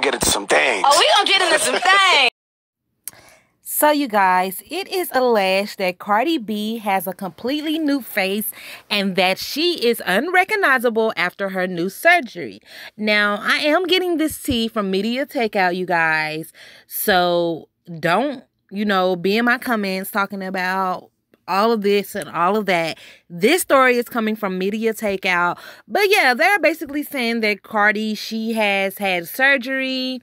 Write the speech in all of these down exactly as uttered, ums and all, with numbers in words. gonna get into some things. Oh, we gonna get into some things. So you guys, it is alleged that Cardi B has a completely new face and that she is unrecognizable after her new surgery. Now, I am getting this tea from Media Takeout, you guys. So don't, you know, be in my comments talking about all of this and all of that. This story is coming from Media Takeout. But yeah, they're basically saying that Cardi, she has had surgery,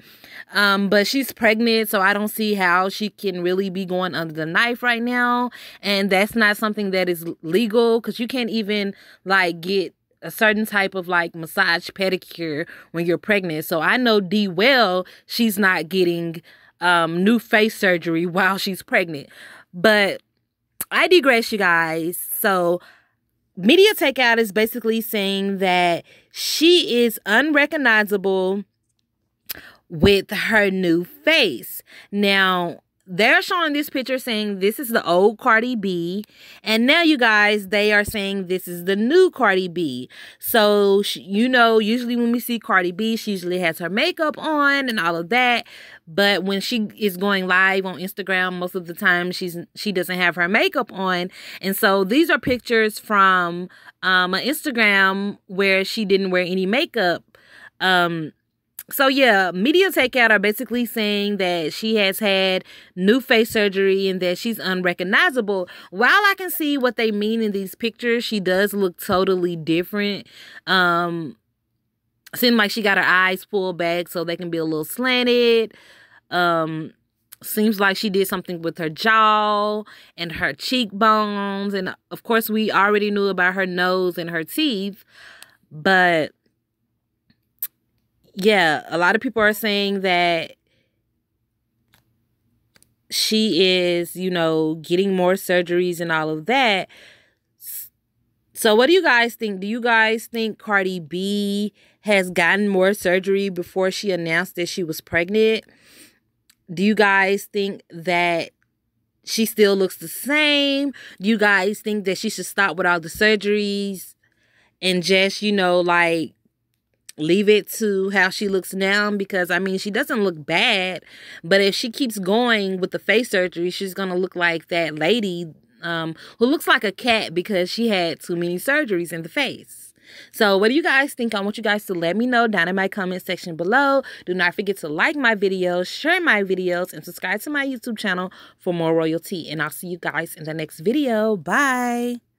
um, but she's pregnant, so I don't see how she can really be going under the knife right now. And that's not something that is legal, because you can't even, like, get a certain type of, like, massage pedicure when you're pregnant. So I know D well, she's not getting um, new face surgery while she's pregnant. But I digress, you guys. So Media Takeout is basically saying that she is unrecognizable with her new face. Now, they're showing this picture saying this is the old Cardi B. And now, you guys, they are saying this is the new Cardi B. So, you know, usually when we see Cardi B, she usually has her makeup on and all of that. But when she is going live on Instagram, most of the time she's she doesn't have her makeup on. And so these are pictures from um, an Instagram where she didn't wear any makeup. Um So, yeah, Media Takeout are basically saying that she has had new face surgery and that she's unrecognizable. While I can see what they mean in these pictures, she does look totally different. Um, seems like she got her eyes pulled back so they can be a little slanted. Um, seems like she did something with her jaw and her cheekbones. And, of course, we already knew about her nose and her teeth, but yeah, a lot of people are saying that she is, you know, getting more surgeries and all of that. So what do you guys think? Do you guys think Cardi B has gotten more surgery before she announced that she was pregnant? Do you guys think that she still looks the same? Do you guys think that she should stop with all the surgeries and just, you know, like, leave it to how she looks now? Because, I mean, she doesn't look bad, but if she keeps going with the face surgery, she's going to look like that lady um, who looks like a cat because she had too many surgeries in the face. So what do you guys think? I want you guys to let me know down in my comment section below. Do not forget to like my videos, share my videos, and subscribe to my YouTube channel for more royalty. And I'll see you guys in the next video. Bye.